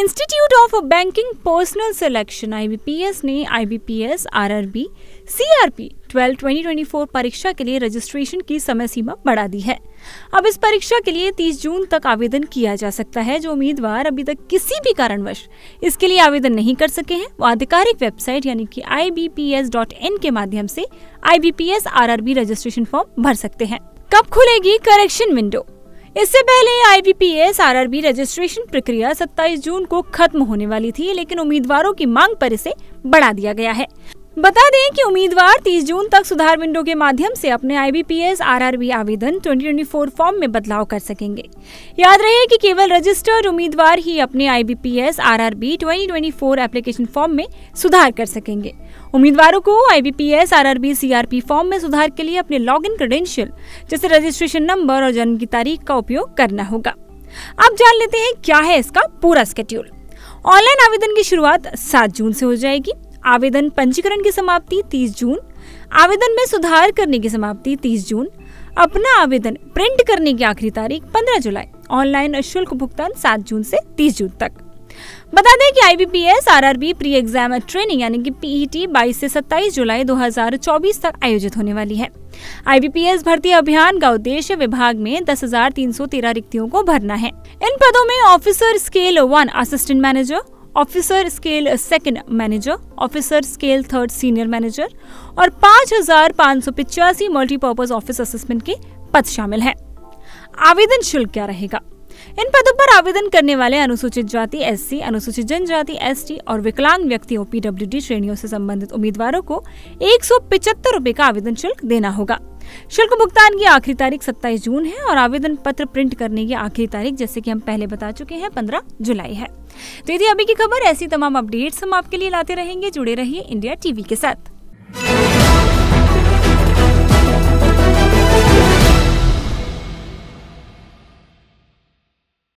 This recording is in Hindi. Institute of banking personal Selection IBPS ने IBPS RRB CRP 12 2024 परीक्षा के लिए रजिस्ट्रेशन की समय सीमा बढ़ा दी है। अब इस परीक्षा के लिए 30 जून तक आवेदन किया जा सकता है। जो उम्मीदवार अभी तक किसी भी कारणवश इसके लिए आवेदन नहीं कर सके हैं, वो आधिकारिक वेबसाइट यानी कि IBPS.IN के माध्यम से IBPS RRB रजिस्ट्रेशन फॉर्म भर सकते हैं। कब खुलेगी करेक्शन विंडो? इससे पहले IBPS RRB रजिस्ट्रेशन प्रक्रिया 27 जून को खत्म होने वाली थी, लेकिन उम्मीदवारों की मांग पर इसे बढ़ा दिया गया है। बता दें कि उम्मीदवार 30 जून तक सुधार विंडो के माध्यम से अपने IBPS RRB आवेदन 2024 फॉर्म में बदलाव कर सकेंगे। याद रहे कि केवल रजिस्टर्ड उम्मीदवार ही अपने IBPS RRB 2024 एप्लीकेशन फॉर्म में सुधार कर सकेंगे। उम्मीदवारों को IBPS RRB CRP फॉर्म में सुधार के लिए अपने लॉगिन क्रेडेंशियल जैसे रजिस्ट्रेशन नंबर और जन्म की तारीख का उपयोग करना होगा। अब जान लेते हैं क्या है इसका पूरा स्केड्यूल। ऑनलाइन आवेदन की शुरुआत 7 जून से हो जाएगी। आवेदन पंजीकरण की समाप्ति 30 जून, आवेदन में सुधार करने की समाप्ति 30 जून, अपना आवेदन प्रिंट करने की आखिरी तारीख 15 जुलाई, ऑनलाइन शुल्क भुगतान 7 जून से 30 जून तक। बता दें कि IBPS RRB pre exam training यानी कि PET 22 से 27 जुलाई 2024 तक आयोजित होने वाली है। IBPS भर्ती अभियान का उद्देश्य विभाग में 10,313 रिक्तियों को भरना है। इन पदों में officer scale 1 assistant manager, officer scale 2 manager, officer scale 3 senior manager और 5,585 मल्टीपर्पज ऑफिस असिस्टेंट के पद शामिल हैं। आवेदन शुल्क क्या रहेगा? इन पदों पर आवेदन करने वाले अनुसूचित जाति SC, अनुसूचित जनजाति ST और विकलांग व्यक्तियों PWD श्रेणियों से संबंधित उम्मीदवारों को 175 रुपए का आवेदन शुल्क देना होगा। शुल्क भुगतान की आखिरी तारीख 27 जून है और आवेदन पत्र प्रिंट करने की आखिरी तारीख, जैसे कि हम पहले बता चुके हैं, 15 जुलाई है। तो ये थी अभी की खबर। ऐसी तमाम अपडेट्स हम आपके लिए लाते रहेंगे। जुड़े रहिए इंडिया TV के साथ।